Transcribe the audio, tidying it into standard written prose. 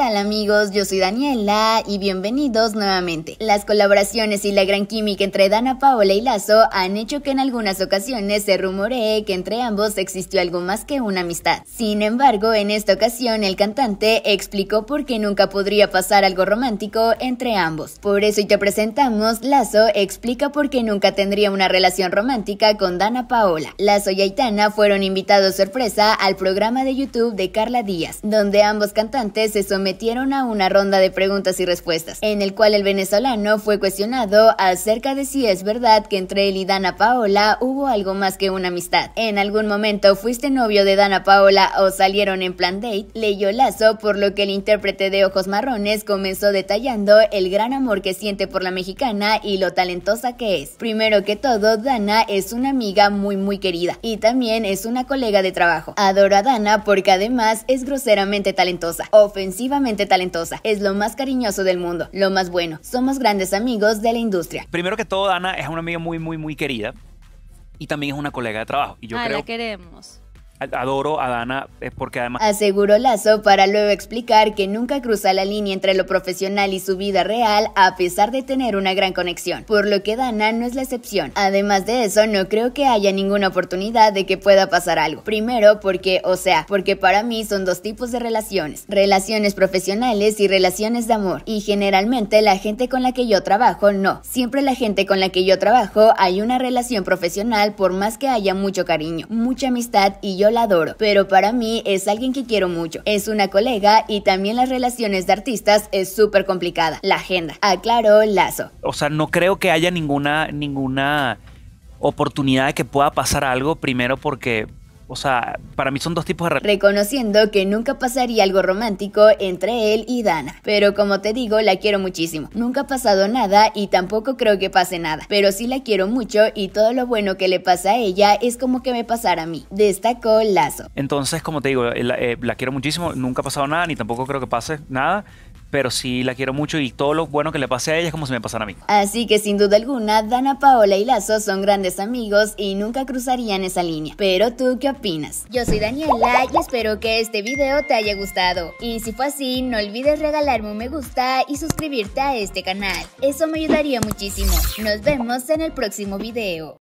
tal amigos? Yo soy Daniela y bienvenidos nuevamente. Las colaboraciones y la gran química entre Danna Paola y Lasso han hecho que en algunas ocasiones se rumoree que entre ambos existió algo más que una amistad. Sin embargo, en esta ocasión el cantante explicó por qué nunca podría pasar algo romántico entre ambos. Por eso hoy te presentamos Lasso explica por qué nunca tendría una relación romántica con Danna Paola. Lasso y Aitana fueron invitados sorpresa al programa de YouTube de Carla Díaz, donde ambos cantantes se sometieron a una ronda de preguntas y respuestas, en el cual el venezolano fue cuestionado acerca de si es verdad que entre él y Danna Paola hubo algo más que una amistad. ¿En algún momento fuiste novio de Danna Paola o salieron en plan date?, leyó Lasso, por lo que el intérprete de ojos marrones comenzó detallando el gran amor que siente por la mexicana y lo talentosa que es. Primero que todo, Danna es una amiga muy querida y también es una colega de trabajo. Adoro a Danna porque además es groseramente talentosa, ofensivamente talentosa, es lo más cariñoso del mundo, lo más bueno, somos grandes amigos de la industria. Primero que todo, Danna es una amiga muy querida y también es una colega de trabajo. Y yo creo... la queremos. Adoro a Danna porque además... aseguró Lasso, para luego explicar que nunca cruza la línea entre lo profesional y su vida real a pesar de tener una gran conexión, por lo que Danna no es la excepción. Además de eso, no creo que haya ninguna oportunidad de que pueda pasar algo. Primero porque, porque para mí son dos tipos de relaciones. Relaciones profesionales y relaciones de amor. Y generalmente la gente con la que yo trabajo, no. Siempre la gente con la que yo trabajo hay una relación profesional, por más que haya mucho cariño, mucha amistad, y yo la adoro, pero para mí es alguien que quiero mucho, es una colega, y también las relaciones de artistas es súper complicada, la agenda, aclaró Lasso. O sea, no creo que haya ninguna oportunidad de que pueda pasar algo, primero porque... para mí son dos tipos de... reconociendo que nunca pasaría algo romántico entre él y Danna. Pero como te digo, la quiero muchísimo. Nunca ha pasado nada y tampoco creo que pase nada. Pero sí la quiero mucho y todo lo bueno que le pasa a ella es como que me pasara a mí, destacó Lasso. Entonces, como te digo, la quiero muchísimo. Nunca ha pasado nada ni tampoco creo que pase nada. Pero sí la quiero mucho y todo lo bueno que le pase a ella es como si me pasara a mí. Así que sin duda alguna, Danna Paola y Lasso son grandes amigos y nunca cruzarían esa línea. Pero ¿tú qué opinas? Yo soy Daniela y espero que este video te haya gustado. Y si fue así, no olvides regalarme un me gusta y suscribirte a este canal. Eso me ayudaría muchísimo. Nos vemos en el próximo video.